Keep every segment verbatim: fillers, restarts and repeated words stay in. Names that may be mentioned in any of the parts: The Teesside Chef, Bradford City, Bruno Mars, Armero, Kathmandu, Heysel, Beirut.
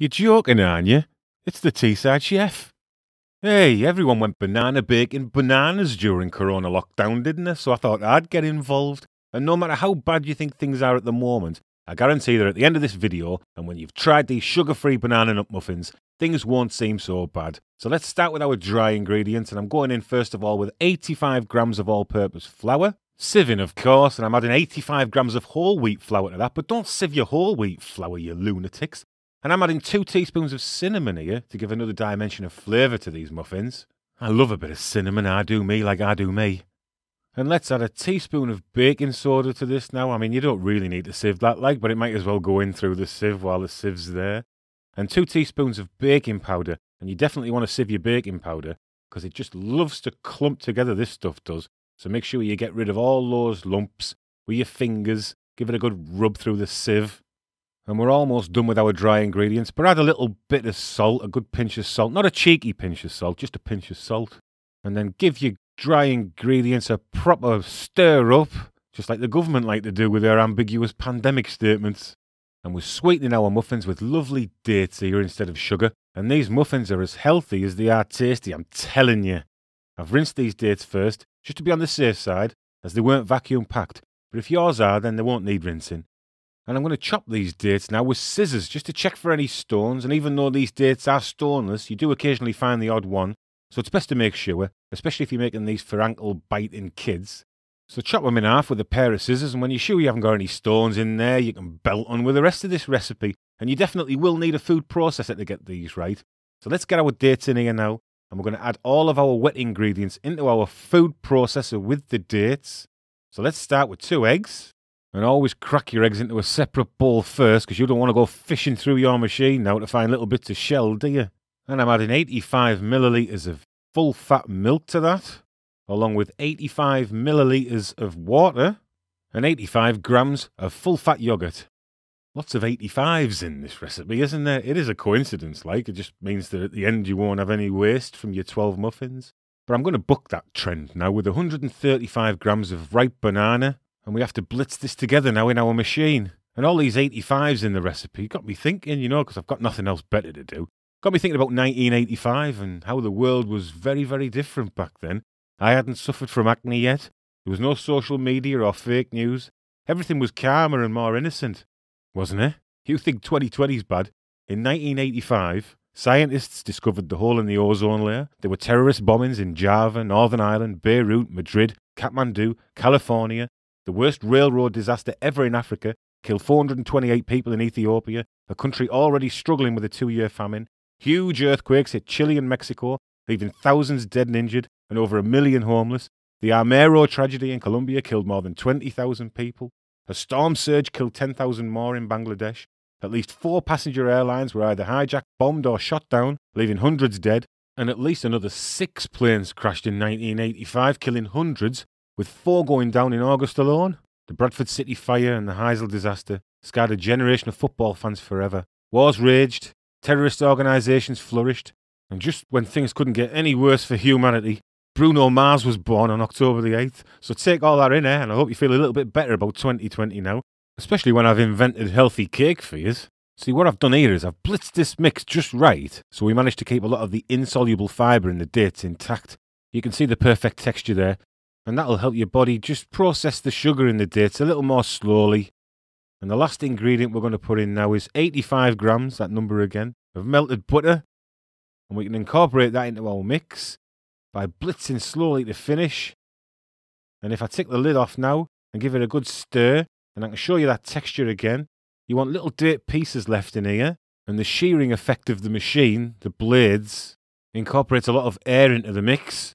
You're joking, aren't you? It's the Teesside Chef. Hey, everyone went banana baking bananas during Corona lockdown, didn't they? So I thought I'd get involved. And no matter how bad you think things are at the moment, I guarantee that at the end of this video, and when you've tried these sugar-free banana nut muffins, things won't seem so bad. So let's start with our dry ingredients, and I'm going in first of all with eighty-five grams of all-purpose flour. Sieving, of course, and I'm adding eighty-five grams of whole wheat flour to that, but don't sieve your whole wheat flour, you lunatics. And I'm adding two teaspoons of cinnamon here to give another dimension of flavour to these muffins. I love a bit of cinnamon, I do me like I do me. And let's add a teaspoon of baking soda to this now. I mean, you don't really need to sieve that, like, but it might as well go in through the sieve while the sieve's there. And two teaspoons of baking powder. And you definitely want to sieve your baking powder because it just loves to clump together, this stuff does. So make sure you get rid of all those lumps with your fingers. Give it a good rub through the sieve. And we're almost done with our dry ingredients, but add a little bit of salt, a good pinch of salt. Not a cheeky pinch of salt, just a pinch of salt. And then give your dry ingredients a proper stir up, just like the government like to do with their ambiguous pandemic statements. And we're sweetening our muffins with lovely dates here instead of sugar. And these muffins are as healthy as they are tasty, I'm telling you. I've rinsed these dates first, just to be on the safe side, as they weren't vacuum packed. But if yours are, then they won't need rinsing. And I'm going to chop these dates now with scissors, just to check for any stones. And even though these dates are stoneless, you do occasionally find the odd one. So it's best to make sure, especially if you're making these for ankle-biting kids. So chop them in half with a pair of scissors, and when you're sure you haven't got any stones in there, you can belt on with the rest of this recipe. And you definitely will need a food processor to get these right. So let's get our dates in here now, and we're going to add all of our wet ingredients into our food processor with the dates. So let's start with two eggs. And always crack your eggs into a separate bowl first, because you don't want to go fishing through your machine now to find little bits of shell, do you? And I'm adding eighty-five millilitres of full-fat milk to that, along with eighty-five millilitres of water and eighty-five grams of full-fat yoghurt. Lots of eighty-fives in this recipe, isn't there? It is a coincidence, like. It just means that at the end you won't have any waste from your twelve muffins. But I'm going to buck that trend now with one hundred thirty-five grams of ripe banana, and we have to blitz this together now in our machine. And all these eighty-fives in the recipe got me thinking, you know, because I've got nothing else better to do. Got me thinking about nineteen eighty-five and how the world was very, very different back then. I hadn't suffered from acne yet. There was no social media or fake news. Everything was calmer and more innocent, wasn't it? You think twenty twenty's bad. In nineteen eighty-five, scientists discovered the hole in the ozone layer. There were terrorist bombings in Java, Northern Ireland, Beirut, Madrid, Kathmandu, California. The worst railroad disaster ever in Africa killed four hundred twenty-eight people in Ethiopia, a country already struggling with a two-year famine. Huge earthquakes hit Chile and Mexico, leaving thousands dead and injured and over a million homeless. The Armero tragedy in Colombia killed more than twenty thousand people. A storm surge killed ten thousand more in Bangladesh. At least four passenger airlines were either hijacked, bombed or shot down, leaving hundreds dead. And at least another six planes crashed in nineteen eighty-five, killing hundreds, with four going down in August alone. The Bradford City fire and the Heysel disaster scarred a generation of football fans forever. Wars raged. Terrorist organisations flourished, and just when things couldn't get any worse for humanity, Bruno Mars was born on October the eighth. So take all that in there, and I hope you feel a little bit better about twenty twenty now, especially when I've invented healthy cake for you. See, what I've done here is I've blitzed this mix just right, so we managed to keep a lot of the insoluble fibre in the dates intact. You can see the perfect texture there, and that'll help your body just process the sugar in the dates a little more slowly. And the last ingredient we're going to put in now is eighty-five grams, that number again, of melted butter. And we can incorporate that into our mix by blitzing slowly to finish. And if I take the lid off now and give it a good stir, and I can show you that texture again, you want little date pieces left in here. And the shearing effect of the machine, the blades, incorporates a lot of air into the mix.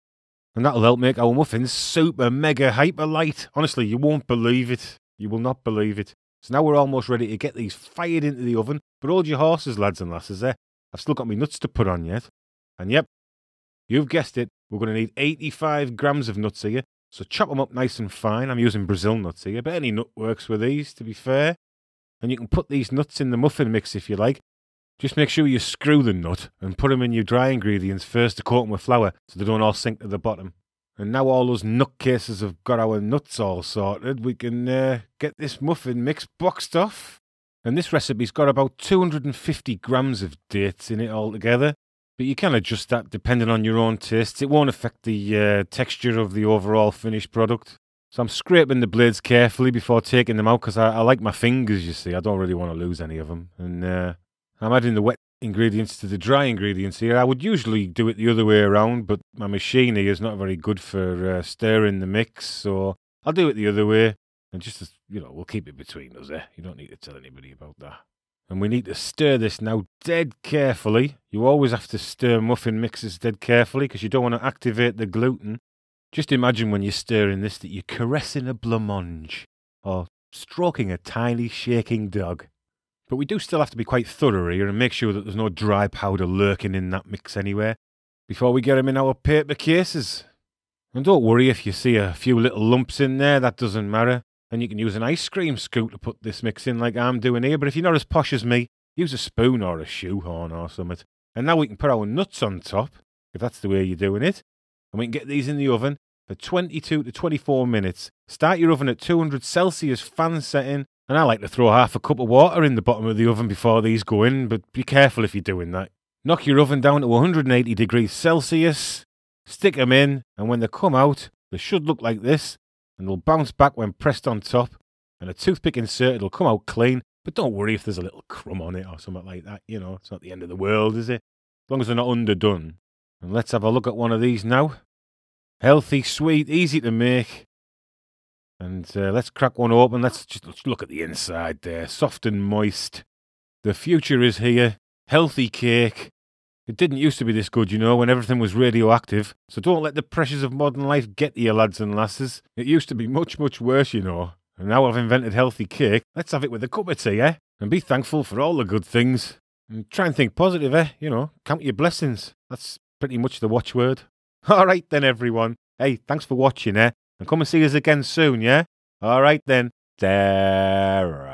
And that'll help make our muffins super mega hyper light. Honestly, you won't believe it. You will not believe it. So now we're almost ready to get these fired into the oven. But hold your horses, lads and lasses there. I've still got my nuts to put on yet. And yep, you've guessed it. We're going to need eighty-five grams of nuts here. So chop them up nice and fine. I'm using Brazil nuts here, but any nut works with these, to be fair. And you can put these nuts in the muffin mix if you like. Just make sure you screw the nut and put them in your dry ingredients first to coat them with flour so they don't all sink to the bottom. And now all those nutcases have got our nuts all sorted, we can uh, get this muffin mix boxed off. And this recipe's got about two hundred fifty grams of dates in it altogether, but you can adjust that depending on your own tastes. It won't affect the uh, texture of the overall finished product. So I'm scraping the blades carefully before taking them out, because I, I like my fingers, you see. I don't really want to lose any of them. And uh, I'm adding the wet ingredients to the dry ingredients here. I would usually do it the other way around, but my machine here is not very good for uh, stirring the mix, so I'll do it the other way. And just, as, you know, we'll keep it between us there. Eh? You don't need to tell anybody about that. And we need to stir this now dead carefully. You always have to stir muffin mixes dead carefully because you don't want to activate the gluten. Just imagine when you're stirring this that you're caressing a blancmange or stroking a tiny shaking dog. But we do still have to be quite thorough here and make sure that there's no dry powder lurking in that mix anywhere before we get them in our paper cases. And don't worry if you see a few little lumps in there, that doesn't matter. And you can use an ice cream scoop to put this mix in like I'm doing here. But if you're not as posh as me, use a spoon or a shoehorn or something. And now we can put our nuts on top, if that's the way you're doing it. And we can get these in the oven for twenty-two to twenty-four minutes. Start your oven at two hundred Celsius fan setting. And I like to throw half a cup of water in the bottom of the oven before these go in. But be careful if you're doing that. Knock your oven down to one hundred eighty degrees Celsius. Stick them in. And when they come out, they should look like this. And they'll bounce back when pressed on top, and a toothpick inserted will come out clean, but don't worry if there's a little crumb on it or something like that, you know, it's not the end of the world, is it? As long as they're not underdone. And let's have a look at one of these now. Healthy, sweet, easy to make. And uh, let's crack one open, let's just let's look at the inside there, soft and moist. The future is here, healthy cake. It didn't used to be this good, you know, when everything was radioactive. So don't let the pressures of modern life get to you, lads and lasses. It used to be much, much worse, you know. And now I've invented healthy cake. Let's have it with a cup of tea, eh? And be thankful for all the good things. And try and think positive, eh? You know, count your blessings. That's pretty much the watchword. All right then, everyone. Hey, thanks for watching, eh? And come and see us again soon, yeah? All right then. There.